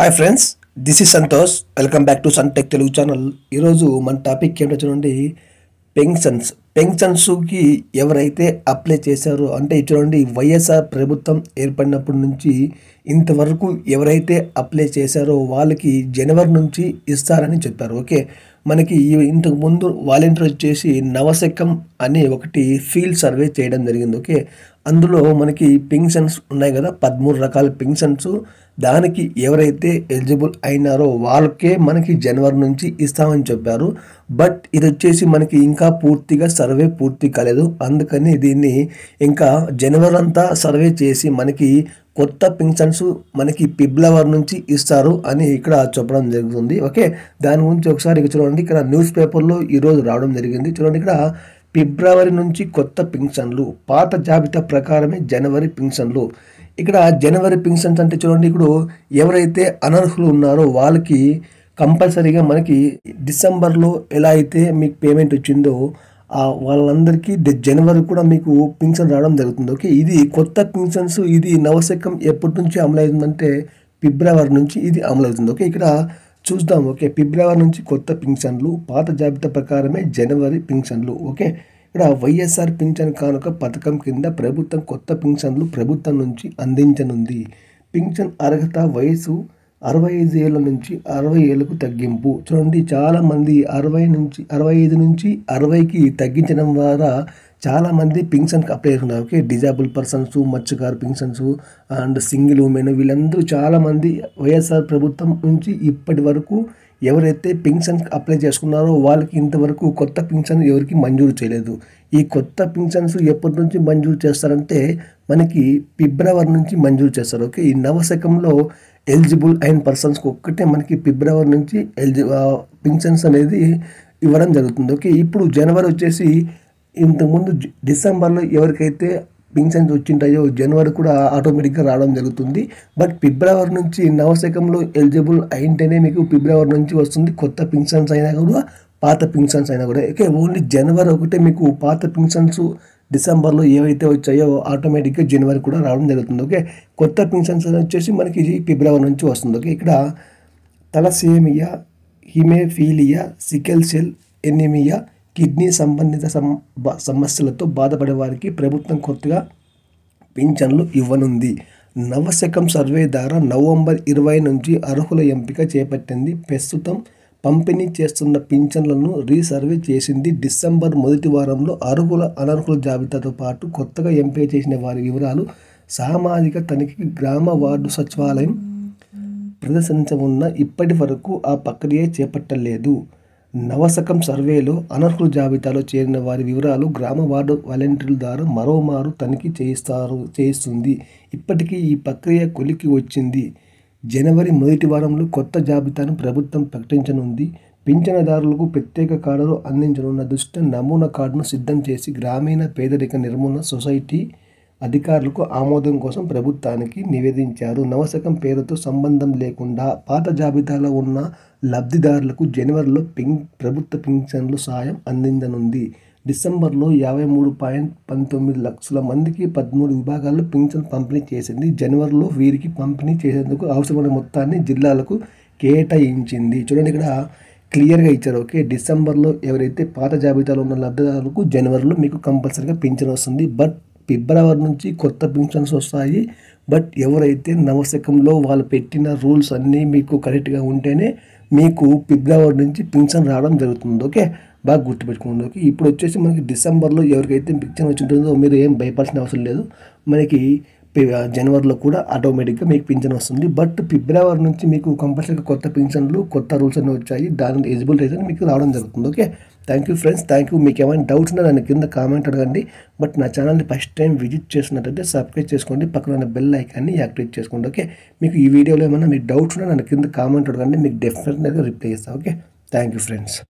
Hi friends this is Santosh welcome back to Sun Tech Telugu channel ఈరోజు మన topic ఏంటో చూడండి పెన్షన్స్ కి ఎవరైతే అప్లై చేశారో అంటే చూడండి వైఎస్ఆర్ ప్రభుత్వం ఏర్పడినప్పటి నుంచి ఇంతవరకు ఎవరైతే అప్లై చేశారో వాళ్ళకి జనవరి నుంచి ఇస్తారని చెప్పారు ఓకే మనకి ఇంతకు ముందు వాలంటీర్ వచ్చేసి నవశకం అనే ఒకటి ఫీల్డ్ సర్వే చేయడం జరిగింది ఓకే అందులో మనకి పెన్షన్స్ ఉన్నాయి కదా 13 రకాల పెన్షన్స్ దానికి ఎవరైతే ఎలిజిబుల్ అయినారో వాళ్ళకే మనకి జనవరి నుంచి ఇస్తామని చెప్పారు బట్ ఇది వచ్చేసి మనకి ఇంకా పూర్తిగా సర్వే పూర్తి కాలేదు అందుకని దీన్ని ఇంకా జనవరి అంతా సర్వే చేసి మనకి కొత్త పెన్షన్స్ మనకి ఫిబ్రవరి నుంచి ఇస్తారు అని ఇక్కడ చెప్పడం జరుగుతుంది ఓకే దాని గురించి ఒకసారి చూడండి ఇక్కడ న్యూస్ పేపర్లో ఈ రోజు రావడం జరిగింది చూడండి ఇక్కడ ఫిబ్రవరి నుంచి కొత్త పెన్షన్లు పాత జాబితా ప్రకారమే జనవరి పెన్షన్లు ఇక్కడ జనవరి పెన్షన్స్ అంటే చూడండి ఇప్పుడు ఎవరైతే అనర్హులు ఉన్నారో వాళ్ళకి కంపల్సరీగా మనకి డిసెంబర్లో ఎలా అయితే మీకు పేమెంట్ వచ్చిందో వాళ్ళందరికీ జనవరి కూడా మీకు పెన్షన్ రావడం జరుగుతుంది ఓకే ఇది కొత్త పెన్షన్స్ ఇది నవశకం ఎప్పటి నుంచి అమలు అవుతుందంటే ఫిబ్రవరి నుంచి ఇది అమలు అవుతుంది ఓకే ఇక్కడ చూద్దాం ఓకే ఫిబ్రవరి నుంచి కొత్త పెన్షన్లు పాత జాబితా ప్రకారమే జనవరి పెన్షన్లు ఓకే ఇక్కడ వైఎస్ఆర్ పెన్షన్ కానుక పథకం కింద ప్రభుత్వం కొత్త పెన్షన్లు ప్రభుత్వం నుంచి అందించనుంది పెన్షన్ అర్హత వయసు 65 ఏళ్ళ నుంచి 60 ఏళ్ళకు తగ్గింపు చూడండి చాలామంది 65 నుంచి 60కి తగ్గించడం ద్వారా చాలామంది పెన్షన్కి అప్లై చేస్తున్నారు ఓకే డిజేబుల్ పర్సన్స్ మత్స్యకారు పెన్షన్స్ అండ్ సింగిల్ ఉమెన్ వీళ్ళందరూ చాలామంది వైఎస్ఆర్ ప్రభుత్వం నుంచి ఇప్పటి వరకు ఎవరైతే పెన్షన్కి అప్లై చేసుకున్నారో వాళ్ళకి ఇంతవరకు కొత్త పెన్షన్ ఎవరికి మంజూరు చేయలేదు ఈ కొత్త పెన్షన్స్ ఎప్పటి నుంచి మంజూరు చేస్తారంటే మనకి ఫిబ్రవరి నుంచి మంజూరు చేస్తారు ఓకే ఈ నవశకంలో ఎలిజిబుల్ అయిన పర్సన్స్కి ఒక్కటే మనకి ఫిబ్రవరి నుంచి పెన్షన్స్ అనేది ఇవ్వడం జరుగుతుంది ఓకే ఇప్పుడు జనవరి వచ్చేసి ఇంతకుముందు డిసెంబర్లో ఎవరికైతే పెన్షన్స్ వచ్చింటాయో జనవరి కూడా ఆటోమేటిక్గా రావడం జరుగుతుంది బట్ ఫిబ్రవరి నుంచి నవశకంలో ఎలిజిబుల్ అయింటేనే మీకు ఫిబ్రవరి నుంచి వస్తుంది కొత్త పెన్షన్స్ అయినా కూడా పాత పెన్షన్స్ అయినా కూడా ఓకే ఓన్లీ జనవరి ఒకటే మీకు పాత పెన్షన్స్ డిసెంబర్లో ఏవైతే వచ్చాయో ఆటోమేటిక్గా జనవరి కూడా రావడం జరుగుతుంది ఓకే కొత్త పెన్షన్స్ వచ్చేసి మనకి ఫిబ్రవరి నుంచి వస్తుంది ఓకే ఇక్కడ thalassaemia haemophilia sickle cell anaemia kidney సంబంధిత సమస్యలతో బాధపడే వారికి ప్రభుత్వం కొత్తగా పింఛన్లు ఇవ్వనుంది నవశకం సర్వే ద్వారా నవంబర్ 20 నుంచి అర్హుల ఎంపిక చేపట్టింది ప్రస్తుతం పంపిణీ చేస్తున్న పింఛన్లను రీసర్వే చేసింది డిసెంబర్ 1 వారంలో అర్హుల అనర్హుల జాబితాతో పాటు కొత్తగా ఎంపిక చేసిన వారి వివరాలు సామాజిక తనిఖీకి గ్రామ వార్డు సచివాలయం ప్రదర్శించనున్న ఇప్పటి వరకు ఆ ప్రక్రియ చేపట్టలేదు నవశకం సర్వేలో అనర్హుల జాబితాలో చేరిన వారి వివరాలు గ్రామ వార్డు వాలంటీర్ల ద్వారా మరోమారు తనిఖీ చేయిస్తుంది ఇప్పటికీ ఈ ప్రక్రియ కొలికి వచ్చింది జనవరి 1 వారంలో కొత్త జాబితాను ప్రభుత్వం ప్రకటించనుంది పింఛనదారులకు ప్రత్యేక కార్డులు అందించనున్న దృష్ట్యా నమూనా కార్డును సిద్ధం చేసి గ్రామీణ పేదరిక నిర్మూలన సొసైటీ అధికారులకు ఆమోదం కోసం ప్రభుత్వానికి నివేదించారు నవశకం పేరుతో సంబంధం లేకుండా పాత జాబితాలో ఉన్న లబ్ధిదారులకు జనవరిలో ప్రభుత్వ పింఛన్లు సాయం అందించనుంది డిసెంబర్లో 53.19 లక్షల మందికి 13 విభాగాల్లో పింఛన్ పంపిణీ చేసింది జనవరిలో వీరికి పంపిణీ చేసేందుకు అవసరమైన మొత్తాన్ని జిల్లాలకు కేటాయించింది చూడండి ఇక్కడ క్లియర్గా ఇచ్చారు ఓకే డిసెంబర్లో ఎవరైతే పాత జాబితాలో ఉన్న లబ్ధిదారులకు జనవరిలో మీకు కంపల్సరీగా పింఛన్ వస్తుంది బట్ ఫిబ్రవరి నుంచి కొత్త పెన్షన్స్ వస్తాయి బట్ ఎవరైతే నవశకంలో వాళ్ళు పెట్టిన రూల్స్ అన్నీ మీకు కరెక్ట్గా ఉంటేనే మీకు ఫిబ్రవరి నుంచి పెన్షన్ రావడం జరుగుతుంది ఓకే బాగా గుర్తుపెట్టుకోండి ఓకే ఇప్పుడు వచ్చేసి మనకి డిసెంబర్లో ఎవరికైతే పెన్షన్ వచ్చింటుందో మీరు ఏం భయపడాల్సిన అవసరం లేదు మనకి జనవరిలో కూడా ఆటోమేటిక్గా మీకు పెన్షన్ వస్తుంది బట్ ఫిబ్రవరి నుంచి మీకు కంపల్సరీగా కొత్త పెన్షన్లు కొత్త రూల్స్ అన్నీ వచ్చాయి దాని ఎలిజిబుల్ అయితే మీకు రావడం జరుగుతుంది okay thank you friends thank you మీకు ఏమైనా డౌట్స్ ఉన్నా దాని కింద కామెంట్ అడగండి బట్ నా ఛానల్ని ఫస్ట్ టైం విజిట్ చేసినట్టయితే సబ్స్క్రైబ్ చేసుకోండి పక్కన ఉన్న బెల్ ఐకాన్ని యాక్టివేట్ చేసుకోండి ఓకే మీకు ఈ వీడియోలో ఏమైనా మీకు డౌట్స్ ఉన్నా దాని కింద కామెంట్ అడగండి మీకు డెఫినెట్గా రిప్లై చేస్తాను ఓకే థ్యాంక్ యూ ఫ్రెండ్స్.